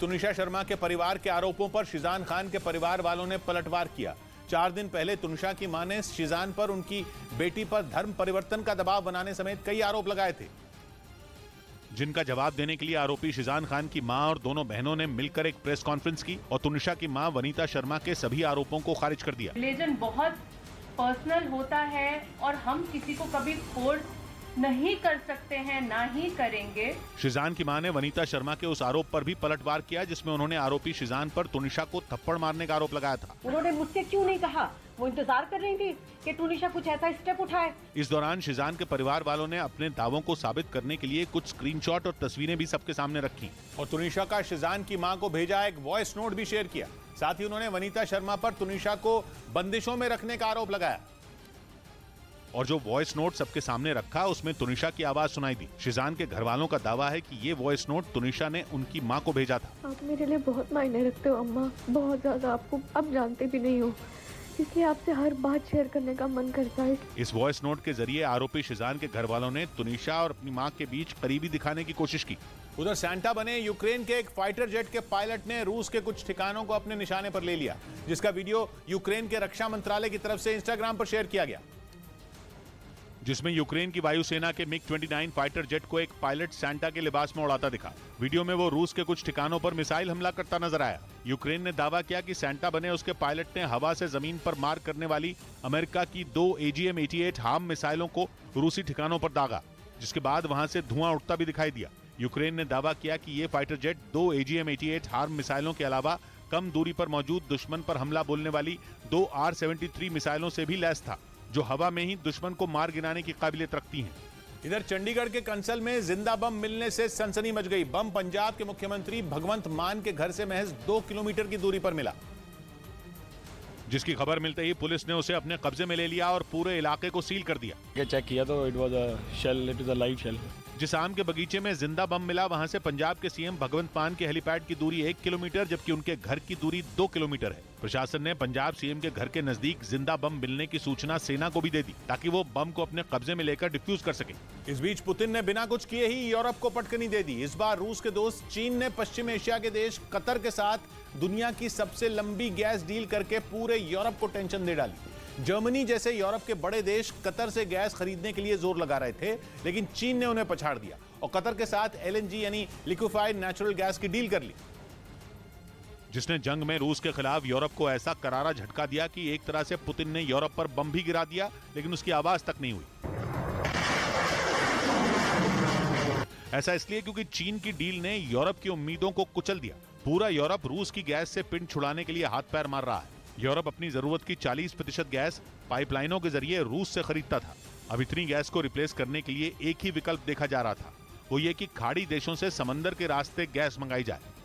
तुनिषा शर्मा के परिवार के आरोपों पर शीज़ान खान के परिवार वालों ने पलटवार किया। 4 दिन पहले तुनिषा की मां ने शीज़ान पर उनकी बेटी पर धर्म परिवर्तन का दबाव बनाने समेत कई आरोप लगाए थे, जिनका जवाब देने के लिए आरोपी शीज़ान खान की मां और दोनों बहनों ने मिलकर एक प्रेस कॉन्फ्रेंस की और तुनिषा की मां वनिता शर्मा के सभी आरोपों को खारिज कर दिया। रिलीजन बहुत पर्सनल होता है और हम किसी को कभी फोर्स नहीं कर सकते हैं, ना ही करेंगे। शीज़ान की मां ने वनिता शर्मा के उस आरोप पर भी पलटवार किया जिसमें उन्होंने आरोपी शीज़ान पर तुनिषा को थप्पड़ मारने का आरोप लगाया था। उन्होंने मुझसे क्यों नहीं कहा, वो इंतजार कर रही थी कि तुनिषा कुछ ऐसा स्टेप उठाए। इस दौरान शीज़ान के परिवार वालों ने अपने दावों को साबित करने के लिए कुछ स्क्रीनशॉट और तस्वीरें भी सबके सामने रखी और तुनिषा का शीज़ान की मां को भेजा एक वॉइस नोट भी शेयर किया। साथ ही उन्होंने वनिता शर्मा पर तुनिषा को बंदिशों में रखने का आरोप लगाया और जो वॉइस नोट सबके सामने रखा उसमें तुनिषा की आवाज सुनाई दी। शीज़ान के घरवालों का दावा है कि ये वॉइस नोट तुनिषा ने उनकी मां को भेजा था। आप मेरे लिए बहुत मायने रखते हो अम्मा, बहुत ज्यादा, आपको अब जानते भी नहीं हो, इसलिए आपसे हर बात शेयर करने का मन करता है। इस वॉइस नोट के जरिए आरोपी शीज़ान के घरवालों ने तुनिषा और अपनी मां के बीच करीबी दिखाने की कोशिश की। उधर सैंटा बने यूक्रेन के एक फाइटर जेट के पायलट ने रूस के कुछ ठिकानों को अपने निशाने पर ले लिया, जिसका वीडियो यूक्रेन के रक्षा मंत्रालय की तरफ से इंस्टाग्राम पर शेयर किया गया, जिसमें यूक्रेन की वायुसेना के मिग 29 फाइटर जेट को एक पायलट सैंटा के लिबास में उड़ाता दिखा। वीडियो में वो रूस के कुछ ठिकानों पर मिसाइल हमला करता नजर आया। यूक्रेन ने दावा किया कि सैंटा बने उसके पायलट ने हवा से जमीन पर मार करने वाली अमेरिका की 2 AGM 88 HARM मिसाइलों को रूसी ठिकानों पर दागा, जिसके बाद वहां से धुआं उठता भी दिखाई दिया। यूक्रेन ने दावा किया कि ये फाइटर जेट 2 AGM 88 HARM मिसाइलों के अलावा कम दूरी पर मौजूद दुश्मन पर हमला बोलने वाली 2 R-73 मिसाइलों से भी लैस था, जो हवा में ही दुश्मन को मार गिराने की काबिलियत रखती हैं। इधर चंडीगढ़ के कंसल में जिंदा बम मिलने से सनसनी मच गई। बम पंजाब के मुख्यमंत्री भगवंत मान के घर से महज 2 किलोमीटर की दूरी पर मिला, जिसकी खबर मिलते ही पुलिस ने उसे अपने कब्जे में ले लिया और पूरे इलाके को सील कर दिया। चेक किया तो it was a shell, it is a live shell. जिस आम के बगीचे में जिंदा बम मिला वहां से पंजाब के सीएम भगवंत मान के हेलीपैड की दूरी 1 किलोमीटर जबकि उनके घर की दूरी 2 किलोमीटर है। प्रशासन ने पंजाब सीएम के घर के नजदीक जिंदा बम मिलने की सूचना सेना को भी दे दी ताकि वो बम को अपने कब्जे में लेकर डिफ्यूज कर सके। इस बीच पुतिन ने बिना कुछ किए ही यूरोप को पटकनी दे दी। इस बार रूस के दोस्त चीन ने पश्चिम एशिया के देश कतर के साथ दुनिया की सबसे लंबी गैस डील करके पूरे यूरोप को टेंशन दे डाली। जर्मनी जैसे यूरोप के बड़े देश कतर से गैस खरीदने के लिए जोर लगा रहे थे, लेकिन चीन ने उन्हें पछाड़ दिया और कतर के साथ LNG यानी लिक्विफाइड नेचुरल गैस की डील कर ली, जिसने जंग में रूस के खिलाफ यूरोप को ऐसा करारा झटका दिया कि एक तरह से पुतिन ने यूरोप पर बम भी गिरा दिया, लेकिन उसकी आवाज तक नहीं हुई। ऐसा इसलिए क्योंकि चीन की डील ने यूरोप की उम्मीदों को कुचल दिया। पूरा यूरोप रूस की गैस से पिंड छुड़ाने के लिए हाथ पैर मार रहा है। यूरोप अपनी जरूरत की 40% गैस पाइपलाइनों के जरिए रूस से खरीदता था। अब इतनी गैस को रिप्लेस करने के लिए एक ही विकल्प देखा जा रहा था, वो ये कि खाड़ी देशों से समंदर के रास्ते गैस मंगाई जाए।